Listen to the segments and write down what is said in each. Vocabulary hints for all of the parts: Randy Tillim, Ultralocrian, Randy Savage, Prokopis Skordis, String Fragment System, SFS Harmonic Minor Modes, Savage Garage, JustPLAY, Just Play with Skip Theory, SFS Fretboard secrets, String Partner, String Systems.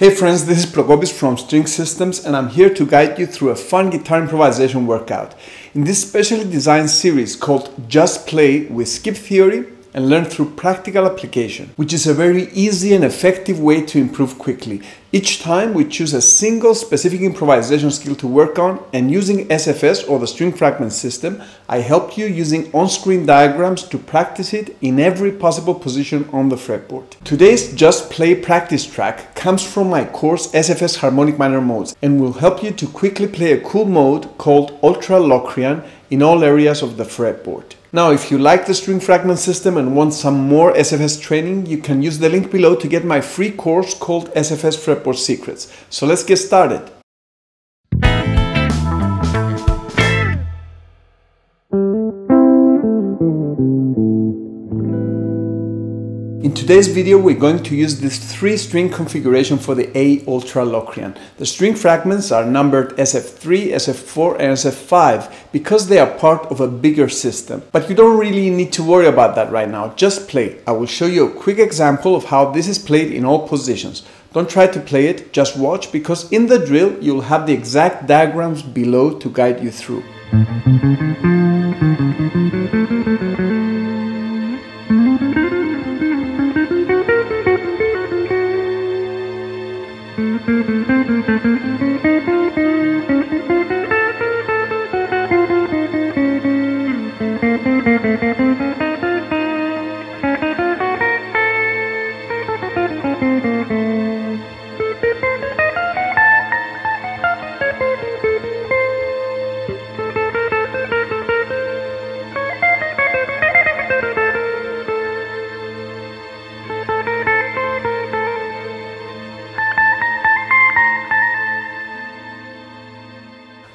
Hey friends, this is Prokopis from String Systems and I'm here to guide you through a fun guitar improvisation workout. In this specially designed series called Just Play with Skip Theory and learn through practical application, which is a very easy and effective way to improve quickly. Each time we choose a single specific improvisation skill to work on, and using SFS or the string fragment system, I help you using on-screen diagrams to practice it in every possible position on the fretboard. Today's Just Play practice track comes from my course SFS Harmonic Minor Modes and will help you to quickly play a cool mode called Ultralocrian in all areas of the fretboard. Now, if you like the string fragment system and want some more SFS training, you can use the link below to get my free course called SFS Fretboard Secrets. So let's get started. In today's video, we're going to use this three-string configuration for the A Ultralocrian. The string fragments are numbered SF3, SF4 and SF5 because they are part of a bigger system. But you don't really need to worry about that right now. Just play. I will show you a quick example of how this is played in all positions. Don't try to play it, just watch, because in the drill you'll have the exact diagrams below to guide you through.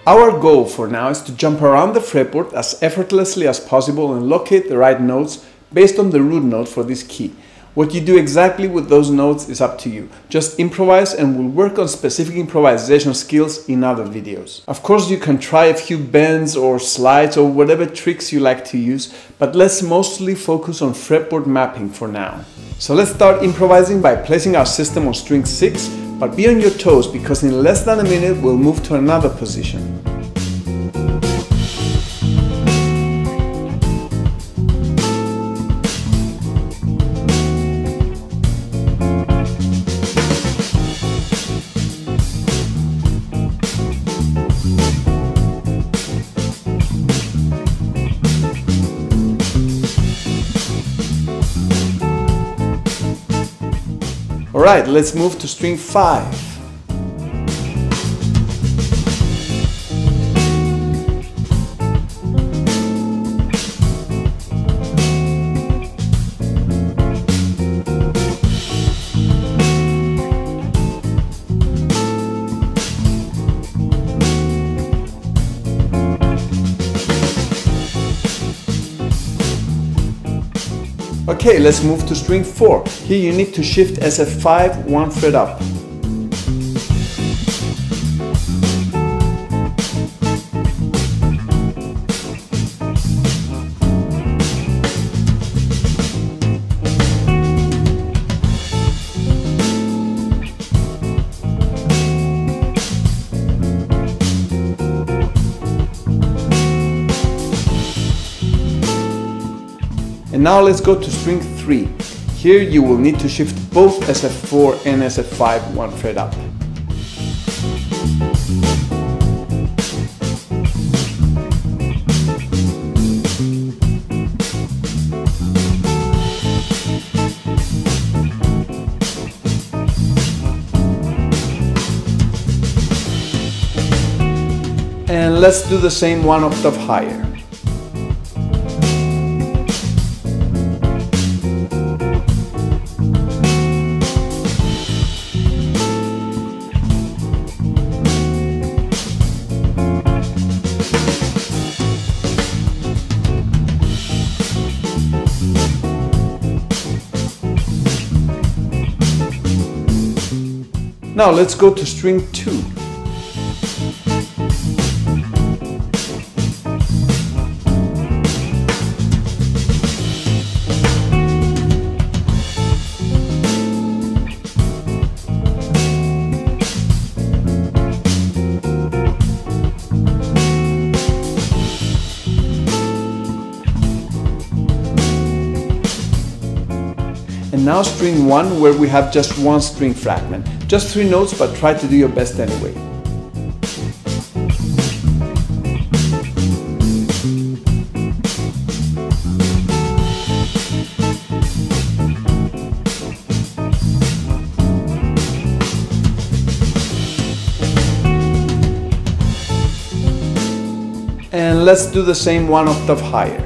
Our goal for now is to jump around the fretboard as effortlessly as possible and locate the right notes based on the root note for this key. What you do exactly with those notes is up to you. Just improvise, and we'll work on specific improvisation skills in other videos. Of course, you can try a few bends or slides or whatever tricks you like to use, but let's mostly focus on fretboard mapping for now. So let's start improvising by placing our system on string 6, but be on your toes, because in less than a minute we'll move to another position. Alright, let's move to string 5. Okay, let's move to string 4. Here you need to shift SF5 one fret up. And now let's go to string 3. Here you will need to shift both SF4 and SF5 one fret up. And let's do the same one octave higher. Now let's go to string 2. and now string 1 where we have just one string fragment. Just 3 notes, but try to do your best anyway. And let's do the same one octave higher.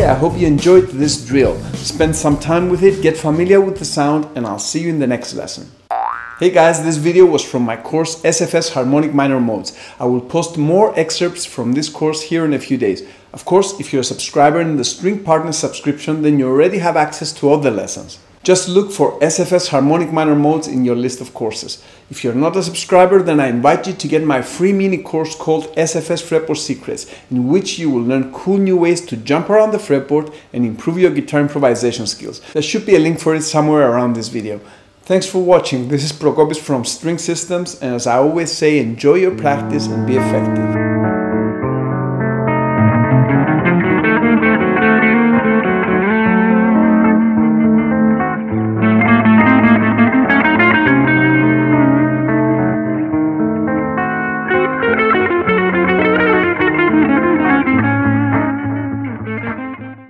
Okay, I hope you enjoyed this drill. Spend some time with it, get familiar with the sound, and I'll see you in the next lesson. Hey guys, this video was from my course SFS Harmonic Minor Modes. I will post more excerpts from this course here in a few days. Of course, if you're a subscriber in the String Partner subscription, then you already have access to all the lessons. Just look for SFS Harmonic Minor Modes in your list of courses. If you're not a subscriber, then I invite you to get my free mini course called SFS Fretboard Secrets, in which you will learn cool new ways to jump around the fretboard and improve your guitar improvisation skills. There should be a link for it somewhere around this video. Thanks for watching. This is Prokopis from String Systems, and as I always say, enjoy your practice and be effective.